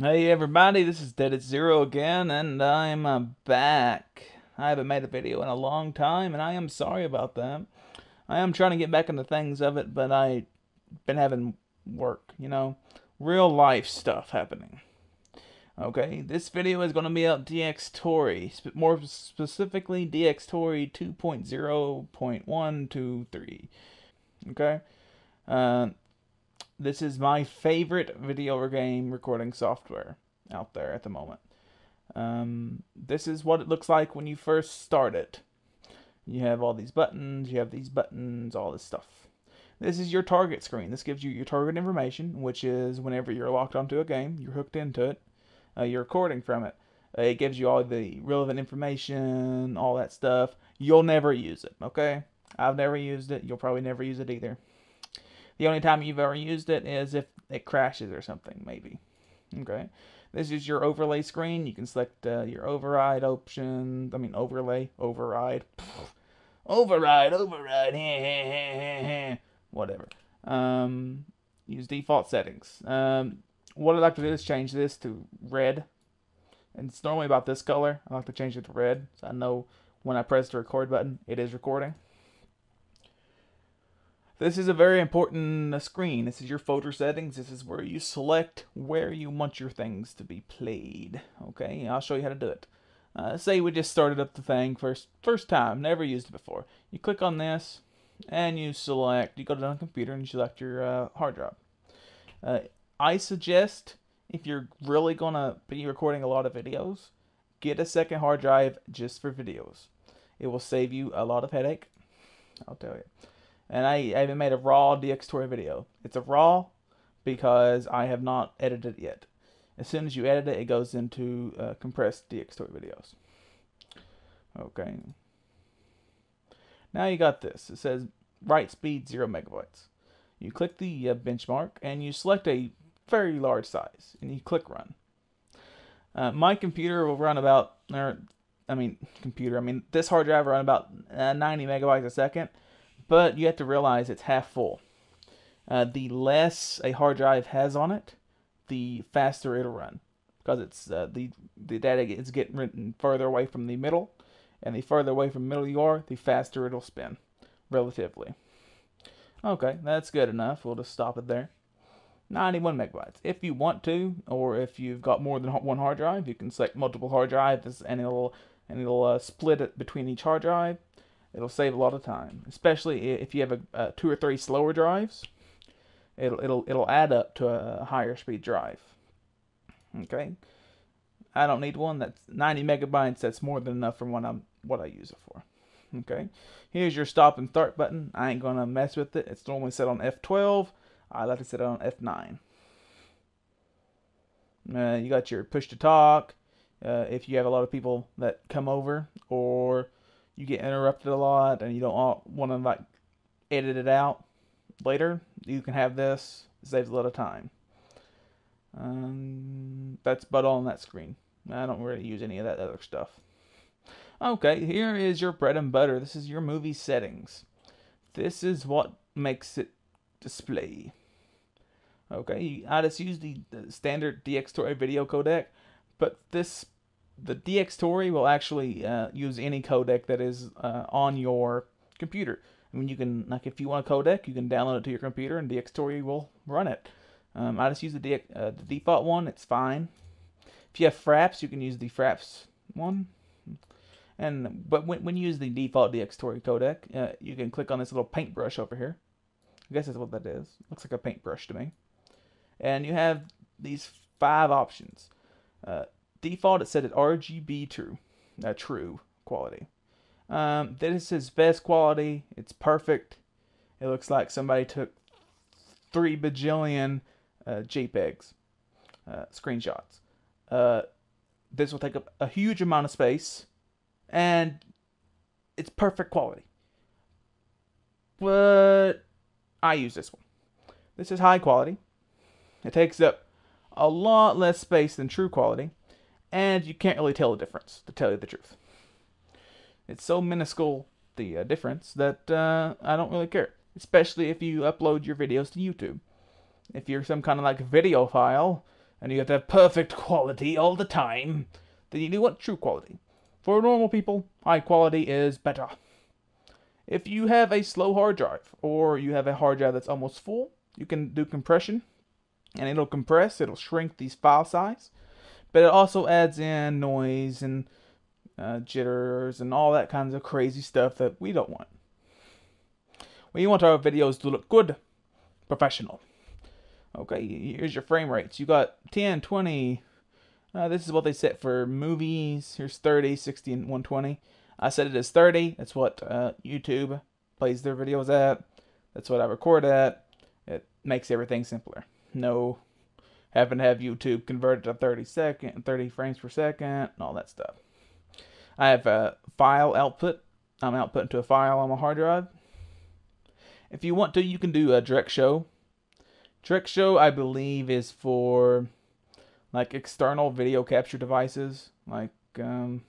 Hey everybody, this is Dead at Zero again, and I'm back. I haven't made a video in a long time, and I am sorry about that. I am trying to get back into things of it, but I've been having work, you know, real life stuff happening. Okay, this video is going to be about DxTory, more specifically DxTory 2.0.123. Okay, this is my favorite video game recording software out there at the moment. This is what it looks like when you first start it. You have all these buttons, all this stuff. This is your target screen. This gives you your target information, which is whenever you're locked onto a game, you're hooked into it, you're recording from it. It gives you all the relevant information, all that stuff. You'll never use it, okay? I've never used it. You'll probably never use it either. The only time you've ever used it is if it crashes or something, maybe. Okay. This is your overlay screen. You can select your override options. I mean, override. Pfft. Override. Whatever. Use default settings. What I'd like to do is change this to red. And it's normally about this color. I like to change it to red, so I know when I press the record button, it is recording. This is a very important screen. This is your folder settings. This is where you select where you want your things to be played. Okay, I'll show you how to do it. Say we just started up the thing first time, never used it before. You click on this and you select, you go to the computer and you select your hard drive. I suggest if you're really gonna be recording a lot of videos, get a second hard drive just for videos. It will save you a lot of headache, I'll tell you. And I even made a raw DxTory video. It's a raw because I have not edited it yet. As soon as you edit it, it goes into compressed DxTory videos. Okay. Now you got this. It says write speed 0 MB. You click the benchmark and you select a very large size and you click run. My computer will run about, this hard drive will run about 90 megabytes a second. But you have to realize it's half full. The less a hard drive has on it, the faster it'll run, because it's the data is getting written further away from the middle, and the further away from the middle you are, the faster it'll spin, relatively. Okay, that's good enough. We'll just stop it there. 91 megabytes. If you want to, or if you've got more than one hard drive, you can select multiple hard drives, and it'll split it between each hard drive. It'll save a lot of time, especially if you have a 2 or 3 slower drives. It'll add up to a higher speed drive. Okay, I don't need one that's 90 megabytes. That's more than enough for what I use it for. Okay, here's your stop and start button. I ain't gonna mess with it. It's normally set on F12. I like to set it on F9. You got your push to talk. If you have a lot of people that come over, or you get interrupted a lot and you don't want to like edit it out later, you can have this. It saves a lot of time. That's about all on that screen. I don't really use any of that other stuff. Okay, here is your bread and butter. This is your movie settings. This is what makes it display. Okay, I just use the standard DxTory video codec, but the DxTory will actually use any codec that is on your computer. I mean, you can, like, if you want a codec, you can download it to your computer, and DxTory will run it. I just use the default one. It's fine. If you have Fraps, you can use the Fraps one. But when you use the default DxTory codec, you can click on this little paintbrush over here. I guess that's what that is. Looks like a paintbrush to me. And you have these 5 options. Default, it set at RGB true quality. This is best quality. It's perfect. It looks like somebody took 3 bajillion JPEGs screenshots. This will take up a huge amount of space, and it's perfect quality. But I use this one. This is high quality. It takes up a lot less space than true quality. And you can't really tell the difference, to tell you the truth. It's so minuscule, the difference, that I don't really care. Especially if you upload your videos to YouTube. If you're some kind of like videophile, and you have to have perfect quality all the time, then you want true quality. For normal people, high quality is better. If you have a slow hard drive, or you have a hard drive that's almost full, you can do compression, and it'll compress, it'll shrink these file size, but it also adds in noise and jitters and all that kinds of crazy stuff that we don't want. We want our videos to look good, professional. Okay, here's your frame rates. You got 10, 20, this is what they set for movies. Here's 30, 60, and 120. I set it as 30. That's what YouTube plays their videos at. That's what I record at. It makes everything simpler. No having to have YouTube converted to 30 frames per second, and all that stuff. I have a file output. I'm outputting to a file on my hard drive. If you want to, you can do a direct show. Direct show, I believe, is for like external video capture devices, like the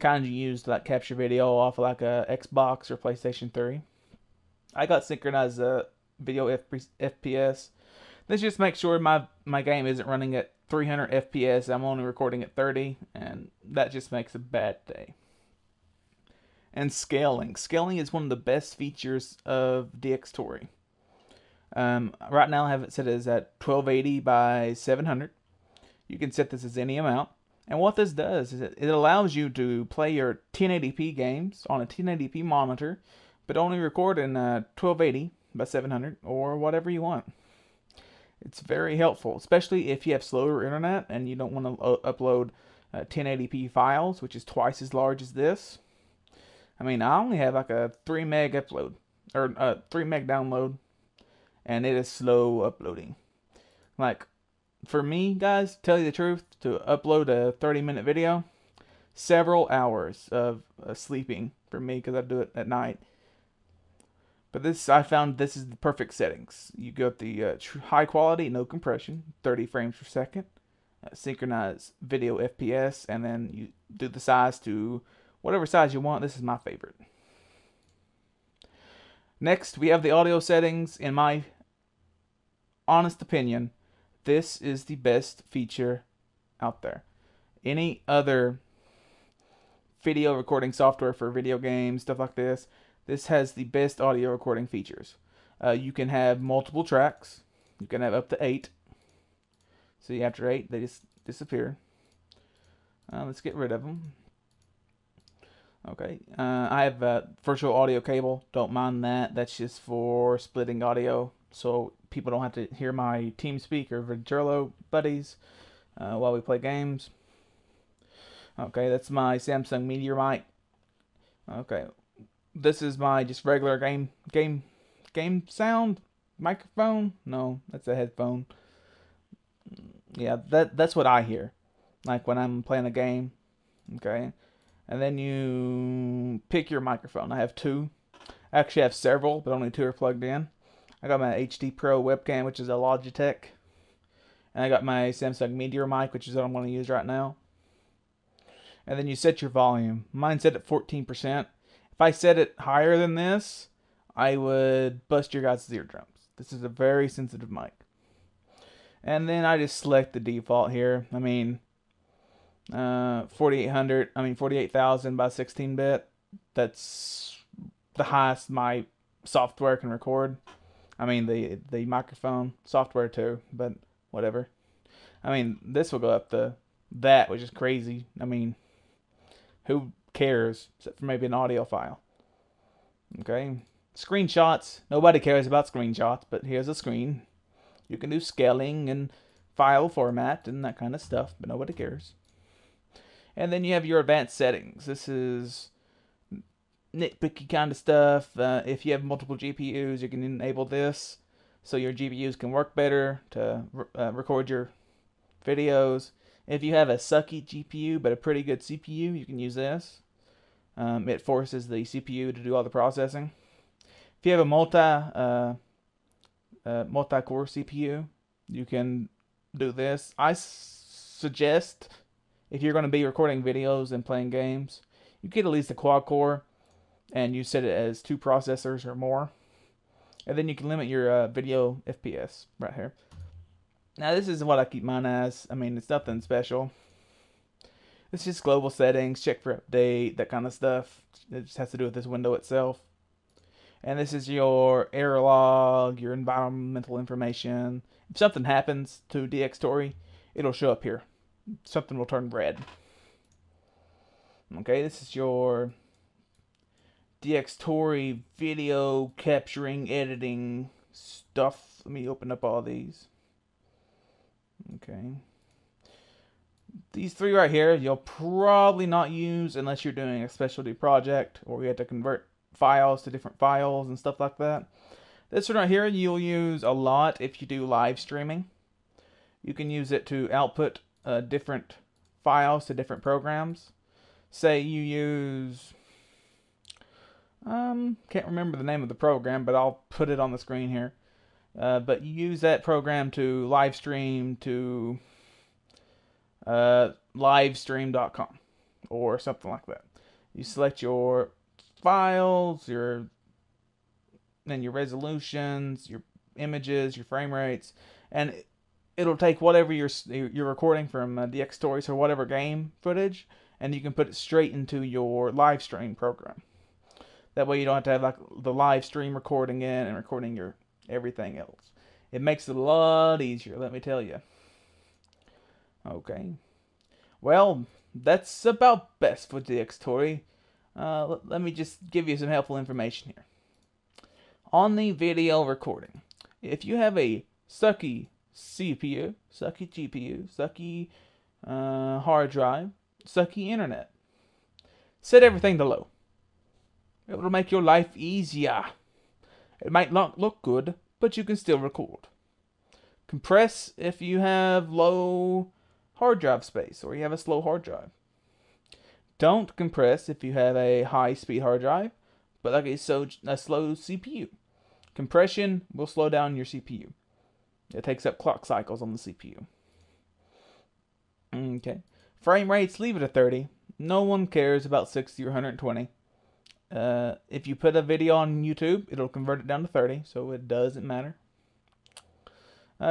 kind you use to like capture video off of like a Xbox or PlayStation 3. I got synchronized video FPS. This just makes sure my game isn't running at 300 FPS. I'm only recording at 30, and that just makes a bad day. And scaling. Scaling is one of the best features of DxTory. Right now I have it set as at 1280 by 700. You can set this as any amount. And what this does is it allows you to play your 1080p games on a 1080p monitor, but only record in 1280 by 700 or whatever you want. It's very helpful, especially if you have slower internet and you don't want to upload 1080p files, which is twice as large as this. I mean, I only have like a 3 meg upload, or 3 meg download. And it is slow uploading. Like, for me, guys, to tell you the truth, to upload a 30-minute video, several hours of sleeping for me, because I do it at night. But this, I found this is the perfect settings. You got the high quality, no compression, 30 frames per second, synchronized video FPS, and then you do the size to whatever size you want. This is my favorite. Next, we have the audio settings. In my honest opinion, this is the best feature out there. Any other video recording software for video games, stuff like this, this has the best audio recording features. You can have multiple tracks. You can have up to 8. See, after 8, they just disappear. Let's get rid of them. Okay, I have a virtual audio cable. Don't mind that. That's just for splitting audio, so people don't have to hear my TeamSpeak or Venturlo buddies while we play games. Okay, that's my Samsung Meteor Mic. Okay, this is my just regular game sound microphone. No, that's a headphone. Yeah, that's what I hear, like when I'm playing a game. Okay. And then you pick your microphone. I have 2. I actually have several, but only 2 are plugged in. I got my HD Pro webcam, which is a Logitech. And I got my Samsung Meteor Mic, which is what I'm going to use right now. And then you set your volume. Mine's set at 14%. If I set it higher than this, I would bust your guys' eardrums. This is a very sensitive mic. And then I just select the default here. I mean, 48,000 by 16-bit. That's the highest my software can record. I mean, the microphone software too, but whatever. I mean, this will go up to that, which is crazy. I mean, who cares except for maybe an audiophile? Okay, screenshots. Nobody cares about screenshots, but here's a screen. You can do scaling and file format and that kind of stuff, but nobody cares. And then you have your advanced settings. This is nitpicky kind of stuff. If you have multiple GPUs, you can enable this so your GPUs can work better to record your videos. If you have a sucky GPU but a pretty good CPU, you can use this. It forces the CPU to do all the processing. If you have a multi-core CPU, you can do this. I suggest, if you're going to be recording videos and playing games, you get at least a quad core, and you set it as 2 processors or more. And then you can limit your video FPS right here. Now this is what I keep mine as. I mean, it's nothing special. It's just global settings, check for update, that kind of stuff. It just has to do with this window itself. And this is your error log, your environmental information. If something happens to DxTory, it'll show up here. Something will turn red. Okay, this is your DxTory video capturing, editing stuff. Let me open up all these. Okay. These three right here, you'll probably not use unless you're doing a specialty project or you have to convert files to different files and stuff like that. This one right here, you'll use a lot if you do live streaming. You can use it to output different files to different programs. Say you use, can't remember the name of the program, but I'll put it on the screen here. But you use that program to live stream to livestream.com or something like that. You select your files, your resolutions, your images, your frame rates, and it'll take whatever you're recording from DxTory or whatever game footage, and you can put it straight into your live stream program. That way you don't have to have like the live stream recording in and recording your everything else. It makes it a lot easier, let me tell you. Okay, well, that's about best for DxTory. Let me just give you some helpful information here. On the video recording, if you have a sucky CPU, sucky GPU, sucky hard drive, sucky internet, set everything to low. It will make your life easier. It might not look good, but you can still record. Compress if you have low hard drive space or you have a slow hard drive. Don't compress if you have a high-speed hard drive, but like a slow CPU. Compression will slow down your CPU. It takes up clock cycles on the CPU. Okay. Frame rates, leave it at 30. No one cares about 60 or 120. If you put a video on YouTube, it'll convert it down to 30, so it doesn't matter.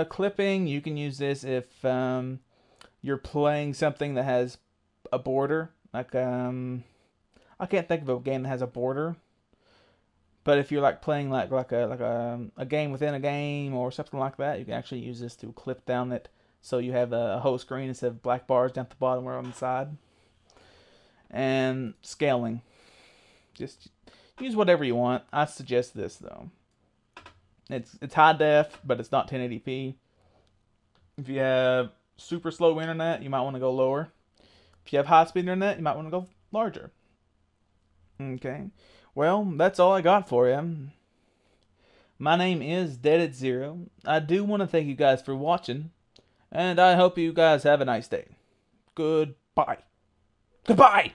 Clipping, you can use this if you're playing something that has a border. Like, I can't think of a game that has a border, but if you're like playing like a game within a game or something like that, you can actually use this to clip down it so you have a whole screen instead of black bars down at the bottom or on the side. And scaling, just use whatever you want. I suggest this though. It's high def, but it's not 1080p. If you have super slow internet, you might want to go lower. If you have high-speed internet, you might want to go larger. Okay. Well, that's all I got for you. My name is Dead at Zero. I do want to thank you guys for watching, and I hope you guys have a nice day. Goodbye. Goodbye!